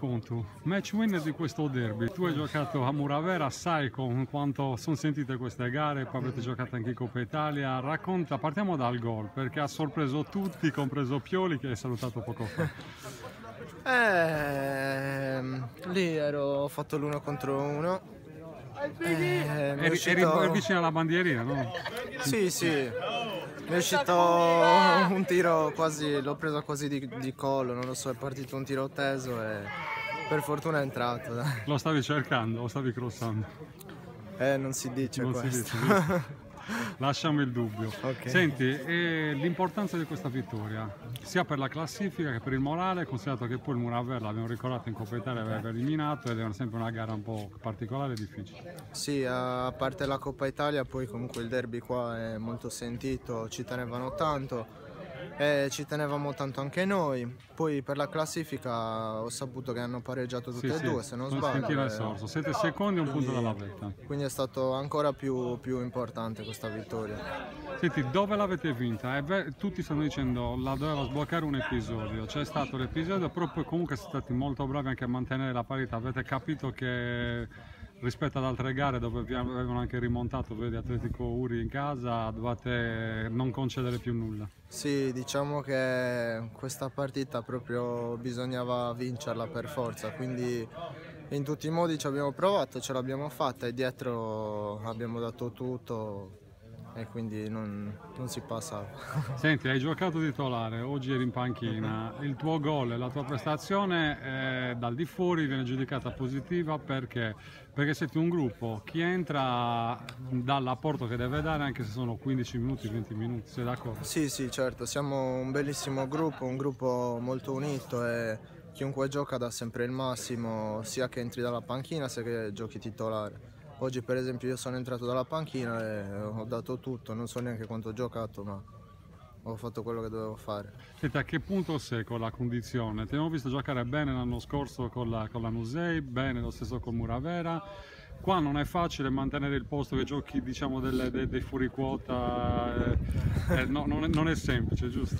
Contu, match winner di questo derby. Tu hai giocato a Muravera, sai con quanto sono sentite queste gare, poi avete giocato anche in Coppa Italia. Racconta, partiamo dal gol, perché ha sorpreso tutti, compreso Pioli che hai salutato poco fa. Lì ho fatto l'1 contro 1. Eri vicino alla bandierina, no? Sì. Mi è uscito un tiro quasi, l'ho preso quasi di collo, non lo so, è partito un tiro teso e per fortuna è entrato. Dai. Lo stavi cercando, lo stavi crossando? Non si dice non questo. Si dice. Lasciamo il dubbio. Okay. Senti, l'importanza di questa vittoria, sia per la classifica che per il morale, considerato che poi il Muravera, l'abbiamo ricordato, in Coppa Italia aveva eliminato ed era sempre una gara un po' particolare e difficile. Sì, a parte la Coppa Italia, poi comunque il derby qua è molto sentito, ci tenevano tanto e ci tenevamo tanto anche noi. Poi per la classifica ho saputo che hanno pareggiato tutte e due, se non sbaglio. 7 secondi e un punto dalla vetta. Quindi è stato ancora più importante questa vittoria. Senti, dove l'avete vinta? Tutti stanno dicendo la doveva sbloccare un episodio. C'è stato l'episodio, però poi comunque siete stati molto bravi anche a mantenere la parità. Avete capito che rispetto ad altre gare dove vi avevano anche rimontato, vedi Atletico Uri in casa, dovete non concedere più nulla. Sì, diciamo che questa partita proprio bisognava vincerla per forza, quindi in tutti i modi ci abbiamo provato, ce l'abbiamo fatta e dietro abbiamo dato tutto e quindi non si passava. Senti, hai giocato titolare, oggi eri in panchina, il tuo gol e la tua prestazione dal di fuori viene giudicata positiva perché siete un gruppo, chi entra dà l'apporto che deve dare anche se sono 15 minuti, 20 minuti, sei d'accordo? Sì, certo, siamo un bellissimo gruppo, un gruppo molto unito e chiunque gioca dà sempre il massimo, sia che entri dalla panchina sia che giochi titolare. Oggi per esempio io sono entrato dalla panchina e ho dato tutto, non so neanche quanto ho giocato ma ho fatto quello che dovevo fare. Senti, a che punto sei con la condizione? Ti abbiamo visto giocare bene l'anno scorso con la Nusei, bene lo stesso con Muravera. Qua non è facile mantenere il posto che giochi, diciamo, dei fuoriquota, non è semplice, giusto?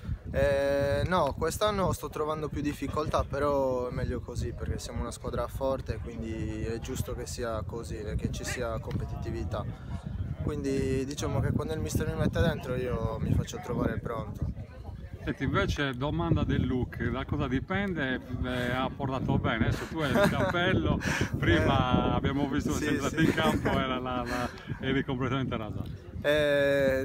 No, quest'anno sto trovando più difficoltà, però è meglio così perché siamo una squadra forte, quindi è giusto che sia così, che ci sia competitività. Quindi diciamo che quando il mister mi mette dentro io mi faccio trovare pronto. Senti, invece domanda del look, da cosa dipende? Ha portato bene, adesso tu hai il cappello, prima abbiamo visto che sei entrato in campo eri completamente rasato.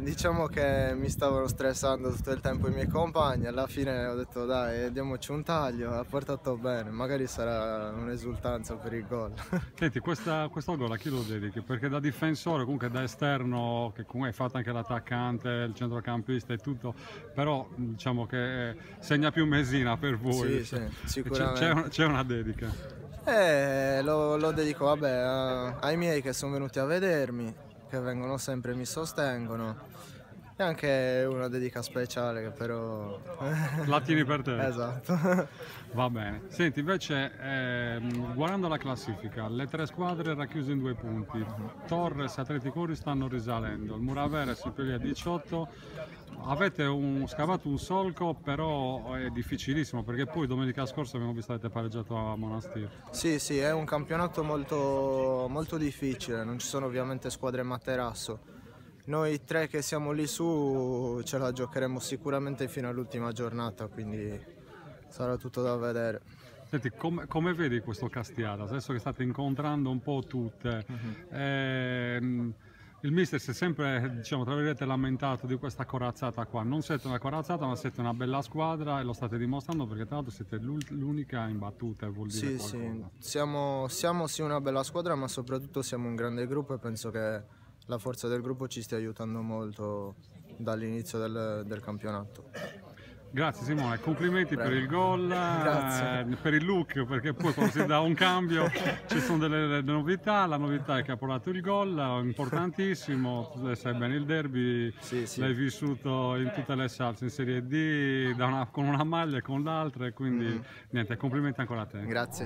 Diciamo che mi stavano stressando tutto il tempo i miei compagni, alla fine ho detto dai, diamoci un taglio, ha portato bene, magari sarà un'esultanza per il gol. Senti, questo gol a chi lo dedichi? Perché da difensore, comunque da esterno, che comunque hai fatto anche l'attaccante, il centrocampista e tutto, però diciamo che segna più Mesina per voi. Sì, sicuramente. C'è una dedica. Lo dedico ai miei che sono venuti a vedermi, che vengono sempre e mi sostengono, e anche una dedica speciale che però la tieni per te. Esatto. Va bene. Senti, invece guardando la classifica, le tre squadre racchiuse in 2 punti, Torres e Atleticori stanno risalendo, il Muravera è sempre lì a 18. Avete scavato un solco, però è difficilissimo perché poi domenica scorsa abbiamo visto che avete pareggiato a Monastir. Sì, è un campionato molto, molto difficile, non ci sono ovviamente squadre materasso. Noi tre che siamo lì su ce la giocheremo sicuramente fino all'ultima giornata, quindi sarà tutto da vedere. Senti, come vedi questo Castiadas? Adesso che state incontrando un po' tutte, il mister si è sempre, diciamo, tra virgolette, lamentato di questa corazzata qua. Non siete una corazzata, ma siete una bella squadra e lo state dimostrando perché tra l'altro siete l'unica imbattuta, vuol dire qualcosa. Siamo sì una bella squadra, ma soprattutto siamo un grande gruppo e penso che la forza del gruppo ci sta aiutando molto dall'inizio del campionato. Grazie Simone, complimenti. Prego. Per il gol, per il look, perché poi quando si dà un cambio ci sono delle novità, la novità è che ha portato il gol, importantissimo, tu sai bene il derby, l'hai vissuto in tutte le salse, in Serie D, con una maglia e con l'altra, quindi niente, complimenti ancora a te. Grazie.